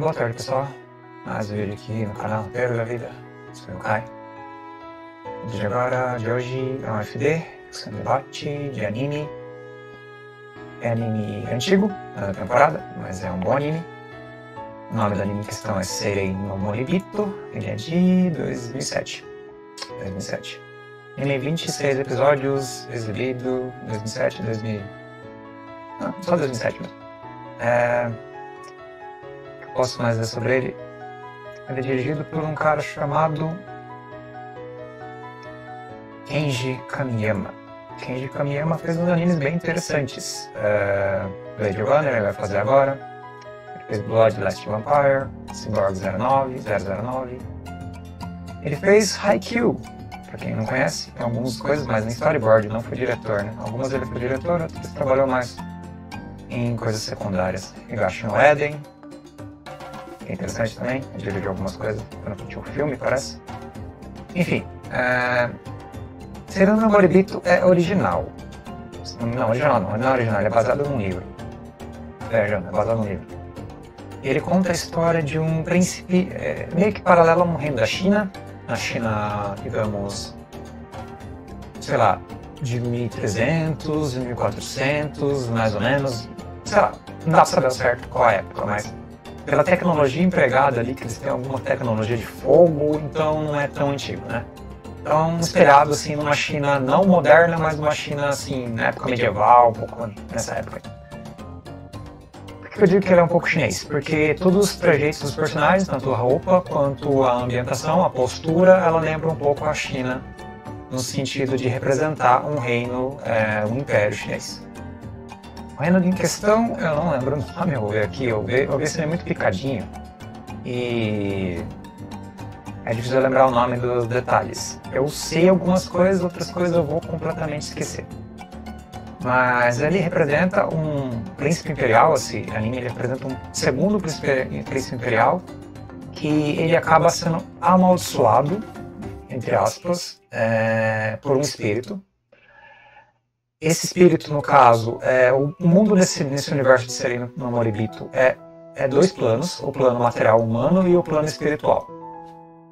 Boa tarde, pessoal. Mais um vídeo aqui no canal Roteiro da Vida. Sou o Kai. O vídeo de hoje é um FD, um debate de anime. É anime antigo, da temporada, mas é um bom anime. O nome do anime em questão é Seirei no Moribito. Ele é de 2007. Ele tem 26 episódios, exibido 2007 mesmo. Posso mais dizer sobre ele? Ele é dirigido por um cara chamado Kenji Kamiyama. Kenji Kamiyama fez uns animes bem interessantes. Blade Runner ele vai fazer agora. Ele fez Blood Last Vampire, Cyborg 009. Ele fez Haikyuu, pra quem não conhece, tem algumas coisas, mas em storyboard, não foi diretor, né? Algumas ele foi diretor, outras trabalhou mais em coisas secundárias. Higashi no Eden, que é interessante também, dirigiu algumas coisas quando tinha um filme, parece. Enfim, Seirei no Moribito é original. Não é original, ele é baseado num livro. E ele conta a história de um príncipe, meio que paralelo a um reino da China. Na China, digamos, sei lá, de 1300, 1400, mais ou menos. Sei lá, não dá pra saber ao certo qual é a época, mas pela tecnologia empregada ali, que eles têm alguma tecnologia de fogo, então não é tão antigo, né? Então, esperado assim numa China não moderna, mas numa China assim, na época medieval, um pouco nessa época. Por que eu digo que ele é um pouco chinês? Porque todos os trejeitos dos personagens, tanto a roupa quanto a ambientação, a postura, ela lembra um pouco a China, no sentido de representar um reino, um império chinês. O reino em questão, eu não lembro o nome, eu vou ver aqui, eu vi se ele é muito picadinho e é difícil lembrar o nome dos detalhes. Eu sei algumas coisas, outras coisas eu vou completamente esquecer. Mas ele representa um príncipe imperial, esse anime ele representa um segundo príncipe imperial que ele acaba sendo amaldiçoado, entre aspas, por um espírito. Esse espírito, no caso, o mundo nesse universo de Seirei no Moribito é dois planos, o plano material humano e o plano espiritual.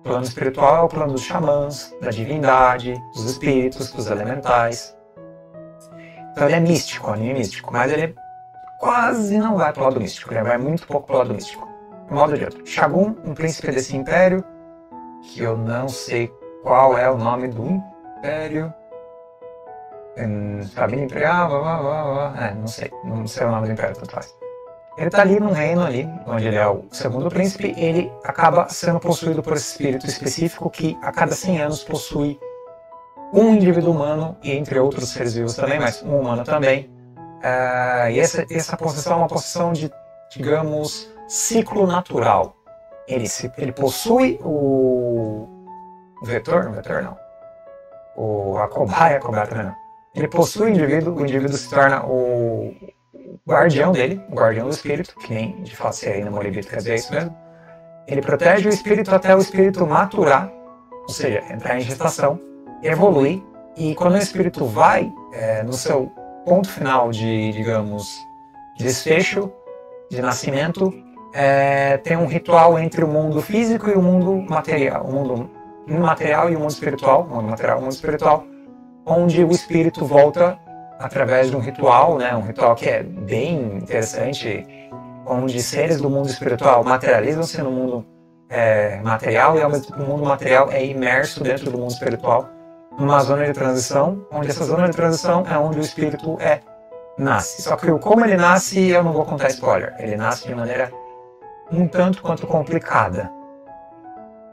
O plano espiritual é o plano dos xamãs, da divindade, dos espíritos, dos elementais. Então ele é místico, um anime místico, mas ele quase não vai pro lado místico, ele vai muito pouco pro lado místico. De um modo de outro, Chagum, um príncipe desse império, que eu não sei qual é o nome do império. Família imperial, não sei o nome do império, tanto faz. Ele tá ali num reino ali, onde ele é o segundo príncipe, ele acaba sendo possuído por esse espírito específico que a cada 100 anos possui um indivíduo humano, e entre outros seres vivos também, mas um humano também. E essa possessão é uma possessão de, digamos, ciclo natural. Ele possui a cobaia também não. Ele possui o indivíduo se torna o guardião dele, o guardião do espírito, que nem de fato Seirei no Moribito quer dizer isso mesmo. Ele protege o espírito até o espírito maturar, ou seja, entrar em gestação, evoluir, e quando o espírito vai no seu ponto final de, digamos, desfecho, de nascimento, tem um ritual entre o mundo físico e o mundo material, o mundo imaterial e o mundo espiritual, onde o espírito volta através de um ritual, né? Um ritual que é bem interessante, onde seres do mundo espiritual materializam-se no mundo material e ao mesmo tempo o mundo material é imerso dentro do mundo espiritual, numa zona de transição, onde essa zona de transição é onde o espírito nasce. Só que como ele nasce, eu não vou contar spoiler, ele nasce de maneira um tanto quanto complicada.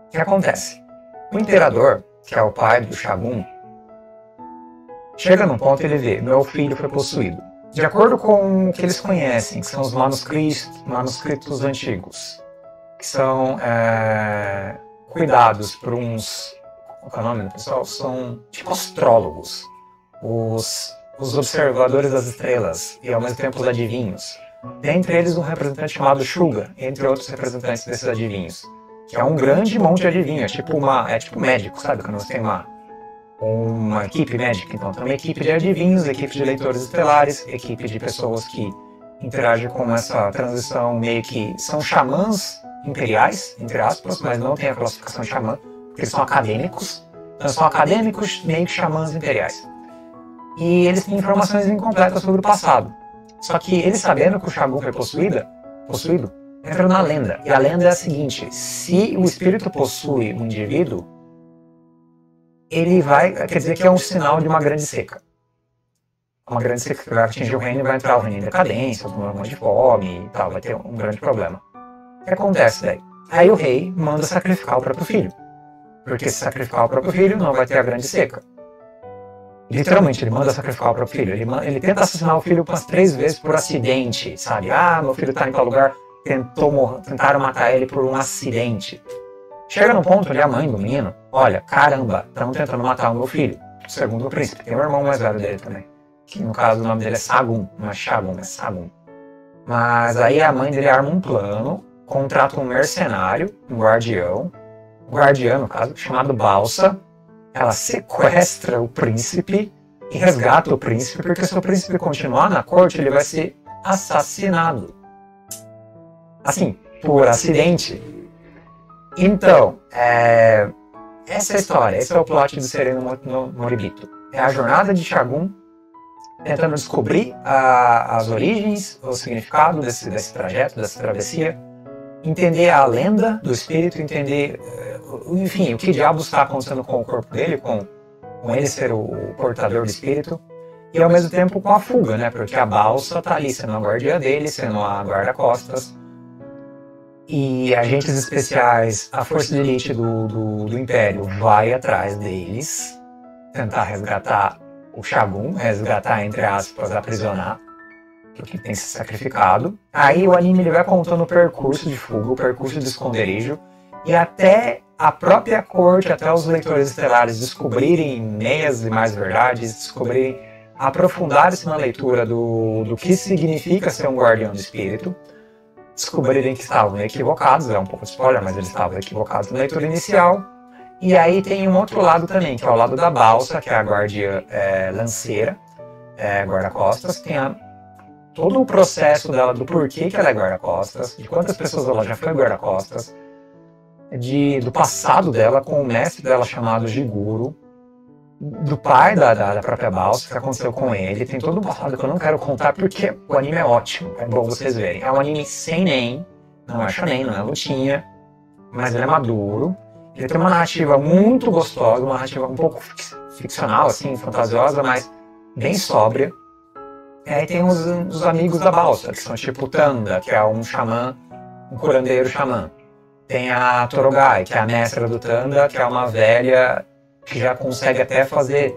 O que acontece? O imperador, que é o pai do Chagum, chega num ponto e ele vê, meu filho foi possuído. De acordo com o que eles conhecem, que são os manuscritos antigos, que são cuidados por uns, qual é o nome do pessoal? São tipo astrólogos, os observadores das estrelas e ao mesmo tempo os adivinhos. Dentre eles um representante chamado Shuga, entre outros representantes desses adivinhos, que é um grande monte de adivinho, é tipo médico, sabe? Quando você tem uma equipe médica, então tem uma equipe de adivinhos, equipe de leitores estelares, equipe de pessoas que interage com essa transição meio que... São xamãs imperiais, entre aspas, mas não tem a classificação de xamã, porque eles são acadêmicos. Então, são acadêmicos meio que xamãs imperiais. E eles têm informações incompletas sobre o passado. Só que eles, sabendo que o Chagum foi possuído, entram na lenda. E a lenda é a seguinte: se o espírito possui um indivíduo, ele vai... Quer dizer que é um sinal de uma grande seca. Uma grande seca que vai atingir o reino e vai entrar o reino em decadência, um monte de fome e tal, vai ter um grande problema. O que acontece daí? Aí o rei manda sacrificar o próprio filho. Porque se sacrificar o próprio filho, não vai ter a grande seca. Literalmente, ele manda sacrificar o próprio filho. Ele tenta assassinar o filho umas 3 vezes por acidente, sabe? Ah, meu filho tá em tal lugar, tentaram matar ele por um acidente. Chega num ponto onde a mãe do menino, olha, caramba, estão tentando matar o meu filho. Segundo o príncipe, tem um irmão mais velho dele também. Que no caso o nome dele é Sagun, não é Chagum, é Sagun. Mas aí a mãe dele arma um plano, contrata um mercenário, um guardião no caso, chamado Balsa. Ela sequestra o príncipe e resgata o príncipe, porque se o príncipe continuar na corte, ele vai ser assassinado. Assim, por acidente. Então, essa é a história, esse é o plot do Seirei no Moribito. É a jornada de Chagum tentando descobrir as origens, o significado desse trajeto, dessa travessia, entender a lenda do espírito, entender... Enfim, o que diabos está acontecendo com o corpo dele, com ele ser o portador do espírito, e ao mesmo tempo com a fuga, né? Porque a Balsa tá ali sendo a guardiã dele, sendo a guarda-costas, e agentes especiais, a força de elite do Império vai atrás deles, tentar resgatar o Chagum, resgatar, entre aspas, aprisionar, porque tem se sacrificado. Aí o anime ele vai contando o percurso de fuga, o percurso de esconderijo, e até a própria corte, até os leitores estelares descobrirem meias e mais verdades, descobrirem, aprofundar-se na leitura do que significa ser um guardião do espírito, descobrirem que estavam equivocados, é um pouco de spoiler, mas eles estavam equivocados na leitura inicial. E aí tem um outro lado também, que é o lado da Balsa, que é a guardiã lanceira, guarda-costas, tem todo o processo dela, do porquê que ela é guarda-costas, de quantas pessoas ela já foi guarda-costas, do passado dela com o mestre dela chamado Jiguro, do pai da própria Balsa, o que aconteceu com ele. Tem todo um passado que eu não quero contar porque o anime é ótimo, é bom vocês verem. É um anime seinen, não é shonen, não é lutinha, mas ele é maduro. Ele tem uma narrativa muito gostosa, uma narrativa um pouco ficcional, assim, fantasiosa, mas bem sóbria. E aí tem os amigos da Balsa, que são tipo Tanda, que é um xamã, um curandeiro xamã. Tem a Torogai, que é a mestra do Tanda, que é uma velha que já consegue até fazer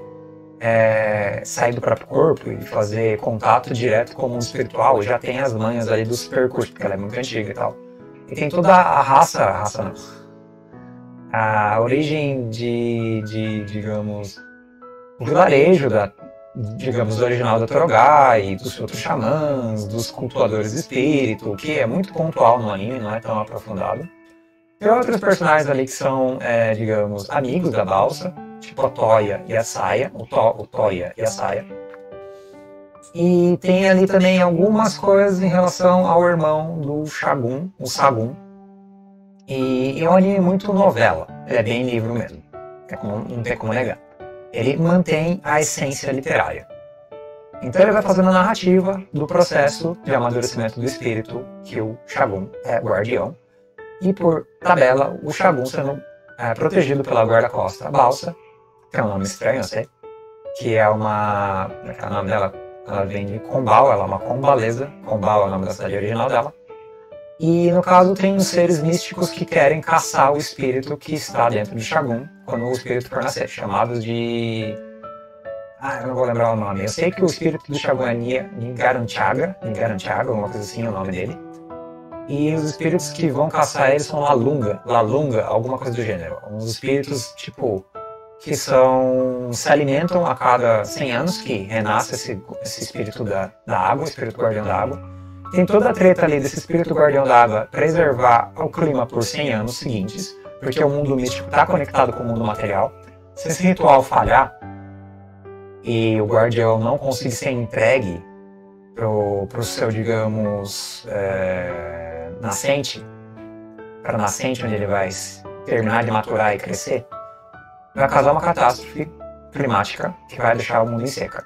sair do próprio corpo e fazer contato direto com o mundo espiritual. Já tem as manhas ali dos percursos, porque ela é muito antiga e tal. E tem toda a origem digamos, o vilarejo digamos, original da Torogai, dos outros xamãs, dos cultuadores de espírito, que é muito pontual no anime, não é tão aprofundado. Tem outros personagens ali que são, digamos, amigos da Balsa, tipo a Toya e a Saia, Toya e a Saia. E tem ali também algumas coisas em relação ao irmão do Chagum, o Sagun. E é um anime muito novela, ele é bem livro mesmo, não tem como negar. Ele mantém a essência literária. Então ele vai fazendo a narrativa do processo de amadurecimento do espírito, que o Chagum é guardião. E por tabela, o Chagum sendo protegido pela guarda-costa Balsa, que é um nome estranho, eu sei, que é uma... O nome dela, ela vem de Kombal, ela é uma combalesa, Kombal é o nome da cidade original dela. E no caso tem os seres místicos que querem caçar o espírito que está dentro de Chagum quando o espírito for nascer, chamados de... eu não vou lembrar o nome, eu sei que o espírito do Chagum é Ngarantiaga, alguma coisa assim é o nome dele. E os espíritos que vão caçar eles são Lalunga, alguma coisa do gênero. Uns espíritos, tipo, que se alimentam a cada 100 anos, que renasce esse espírito da água, o espírito guardião da água. Tem toda a treta ali desse espírito guardião da água preservar o clima por 100 anos seguintes, porque o mundo místico está conectado com o mundo material. Se esse ritual falhar e o guardião não conseguir ser entregue pro seu, digamos, nascente, para nascente onde ele vai terminar de maturar e crescer, vai causar uma catástrofe climática que vai deixar o mundo em seca.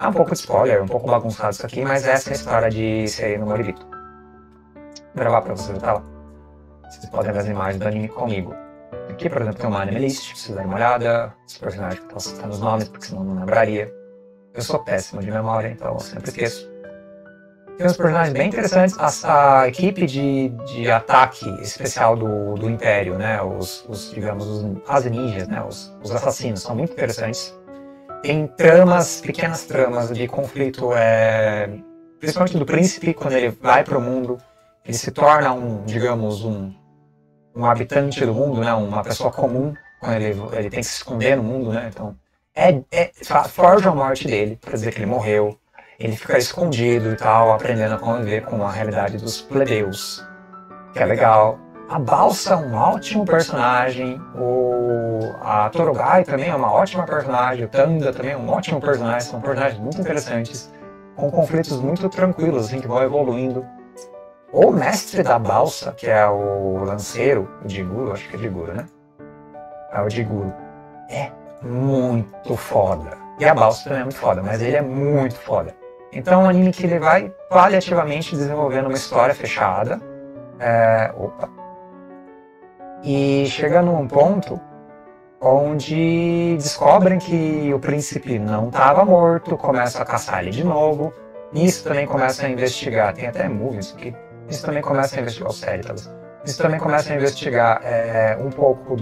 É um pouco de spoiler, um pouco bagunçado isso aqui, mas essa é a história de Seirei no Moribito. Vou gravar pra vocês, tá? Vocês podem ver as imagens do anime comigo. Aqui, por exemplo, tem uma anime list, preciso dar uma olhada, os personagens que estão citando os nomes, porque senão não lembraria. Eu sou péssimo de memória, então eu sempre esqueço. Tem uns personagens bem interessantes, a equipe de ataque especial do Império, né? As ninjas, né? Os assassinos, são muito interessantes. Tem tramas, pequenas tramas de conflito, principalmente do príncipe, quando ele vai para o mundo, ele se torna um habitante do mundo, né? Uma pessoa comum, quando ele tem que se esconder no mundo, né? Então, forja a morte dele, para dizer que ele morreu. Ele fica escondido e tal, aprendendo a conviver com a realidade dos plebeus, que é legal. A Balsa é um ótimo personagem, a Torogai também é uma ótima personagem, o Tanda também é um ótimo personagem, são personagens muito interessantes, com conflitos muito tranquilos, assim, que vão evoluindo. O mestre da Balsa, que é o lanceiro, o Jiguro, acho que é Jiguro, né? É o Jiguro. É muito foda. E a Balsa também é muito foda, mas ele é muito foda. Então é um anime que ele vai paliativamente desenvolvendo uma história fechada. E chega num ponto onde descobrem que o príncipe não estava morto, começa a caçar ele de novo. Nisso também começa a investigar, tem até movie isso aqui. Isso também começa a investigar, série talvez. Isso também começa a investigar um pouco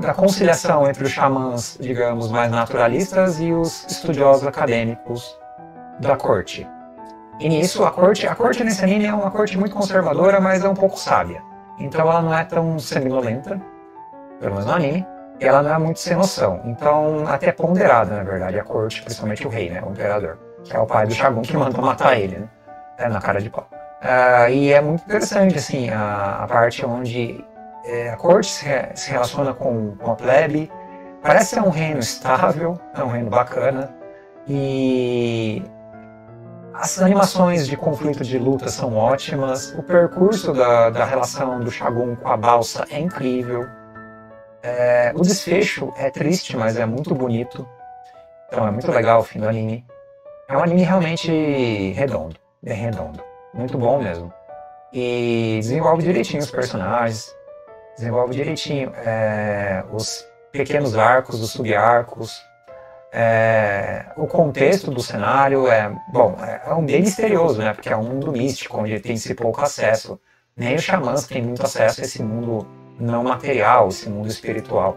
da conciliação entre os xamãs, digamos, mais naturalistas e os estudiosos acadêmicos da corte. E nisso, a corte nesse anime é uma corte muito conservadora, mas é um pouco sábia. Então ela não é tão sanguinolenta, pelo menos no anime, e ela não é muito sem noção. Então, até ponderada, na verdade, a corte, principalmente o rei, né, o imperador, que é o pai do Chagum, que mandou matar ele, né, na cara de pau. E é muito interessante, assim, a parte onde a corte se relaciona com a plebe. Parece ser um reino estável, é um reino bacana. E as animações de conflito de luta são ótimas. O percurso da relação do Shogun com a Balsa é incrível. O desfecho é triste, mas é muito bonito. Então é muito legal o fim do anime. É um anime realmente redondo, bem redondo. Muito bom mesmo. E desenvolve direitinho os personagens. Desenvolve direitinho os pequenos arcos, os subarcos, o contexto do cenário é um bem misterioso, né? Porque é um mundo místico, onde tem-se pouco acesso. Nem os xamãs têm muito acesso a esse mundo não material, esse mundo espiritual.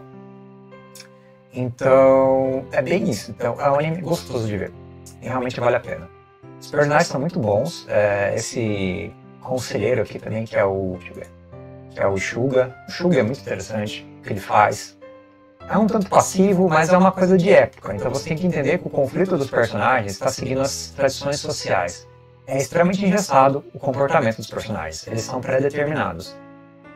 Então, é bem isso. Então, é um anime gostoso de ver. E realmente vale a pena. Os personagens são muito bons. Esse conselheiro aqui também, que é o... Deixa eu ver. É o Shuga. O Shuga é muito interessante o que ele faz. É um tanto passivo, mas é uma coisa de época. Então você tem que entender que o conflito dos personagens está seguindo as tradições sociais. É extremamente engessado o comportamento dos personagens. Eles são pré-determinados.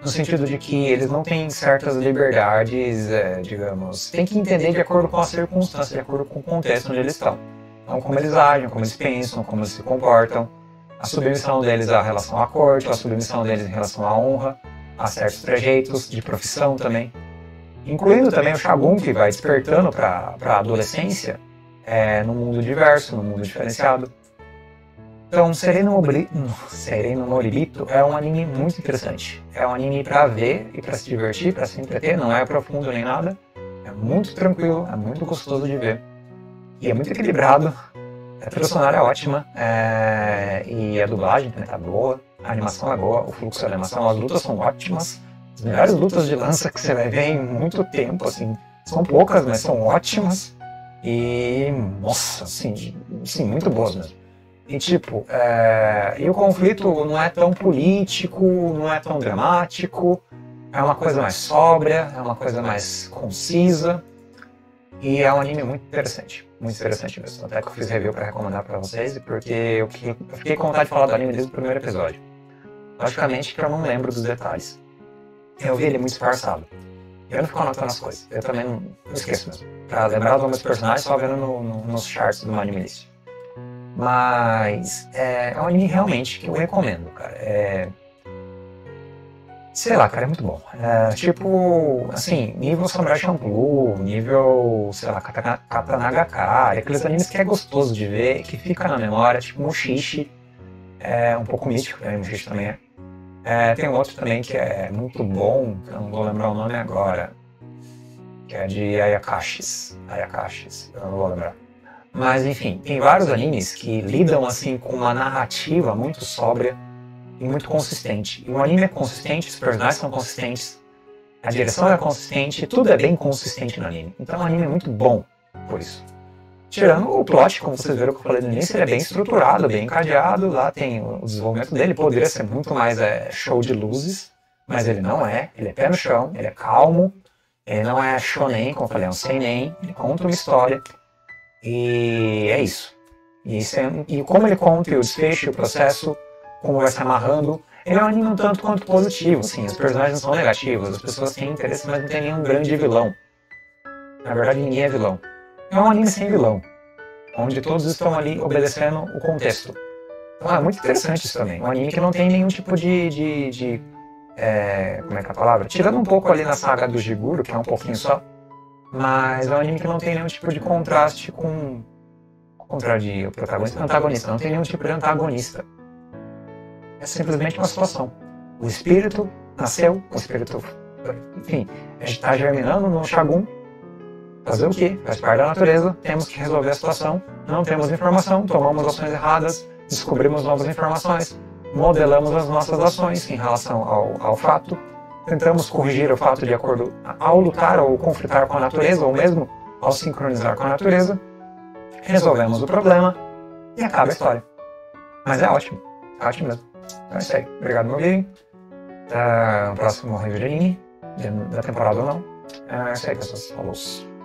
No sentido de que eles não têm certas liberdades, digamos... Tem que entender de acordo com a circunstância, de acordo com o contexto onde eles estão. Então como eles agem, como eles pensam, como eles se comportam. A submissão deles em relação à corte, a submissão deles em relação à honra. Há certos trejeitos de profissão também, incluindo também o Shogun, que vai despertando para a adolescência num mundo diverso, num mundo diferenciado. Então, Seirei no Moribito é um anime muito interessante. É um anime para ver e para se divertir, para se entreter, não é profundo nem nada. É muito tranquilo, é muito gostoso de ver. E é muito equilibrado, a trilha sonora é ótima, e a dublagem também tá boa. A animação é boa, o fluxo da animação, as lutas são ótimas. As melhores lutas de lança que você vai ver em muito tempo, assim. São poucas, mas são ótimas. E, nossa, assim muito boas mesmo. E, tipo, e o conflito não é tão político, não é tão dramático. É uma coisa mais sóbria, é uma coisa mais concisa. E é um anime muito interessante mesmo. Até que eu fiz review pra recomendar pra vocês, porque eu fiquei com vontade de falar do anime desde o primeiro episódio. Logicamente que eu não lembro dos detalhes. Eu vi ele muito disfarçado. Eu não fico anotando as coisas, eu também não esqueço mesmo. Pra lembrar o nome dos personagens, só vendo nos charts do anime list. Mas é um anime realmente que eu recomendo, cara. Sei lá, cara, é muito bom. Tipo, assim, nível Samurai Champloo, nível, sei lá, Katanaga-kai, aqueles animes que é gostoso de ver, que fica na memória, tipo Mushishi, um pouco místico, né? Mushishi também é. Tem outro também que é muito bom, que eu não vou lembrar o nome agora, que é de Ayakashis, eu não vou lembrar. Mas enfim, tem vários animes que lidam assim com uma narrativa muito sóbria e muito consistente. E o anime é consistente, os personagens são consistentes, a direção é consistente, tudo é bem consistente no anime. Então o anime é muito bom por isso. Tirando o plot, como vocês viram que eu falei no início, ele é bem estruturado, bem encadeado, lá tem o desenvolvimento dele, poderia ser muito mais show de luzes, mas ele não é, ele é pé no chão, ele é calmo, ele não é shonen, como eu falei, é um seinen, ele conta uma história, e é isso. E como ele conta o desfecho, o processo, como vai se amarrando, ele é um anime um tanto quanto positivo, assim, os personagens não são negativos, as pessoas têm interesse, mas não tem nenhum grande vilão. Na verdade, ninguém é vilão. É um anime sem vilão, onde todos estão ali obedecendo o contexto. Então é muito interessante isso também. Um anime que não tem nenhum tipo de como é que é a palavra? Tirando um pouco ali na saga do Jiguro, que é um pouquinho só. Mas é um anime que não tem nenhum tipo de contraste com... Contraria o protagonista e o antagonista. Não tem nenhum tipo de antagonista. É simplesmente uma situação. O espírito nasceu, o espírito... Enfim, está germinando no Chagum. Fazer o quê? Faz parte da natureza, temos que resolver a situação, não temos informação, tomamos ações erradas, descobrimos novas informações, modelamos as nossas ações em relação ao fato, tentamos corrigir o fato de acordo ao lutar ou conflitar com a natureza, ou mesmo ao sincronizar com a natureza, resolvemos o problema e acaba a história. Mas é ótimo, ótimo mesmo. Então é isso aí, obrigado meu vídeo, até o próximo review de anime, da temporada ou não, é isso aí pessoas, falou.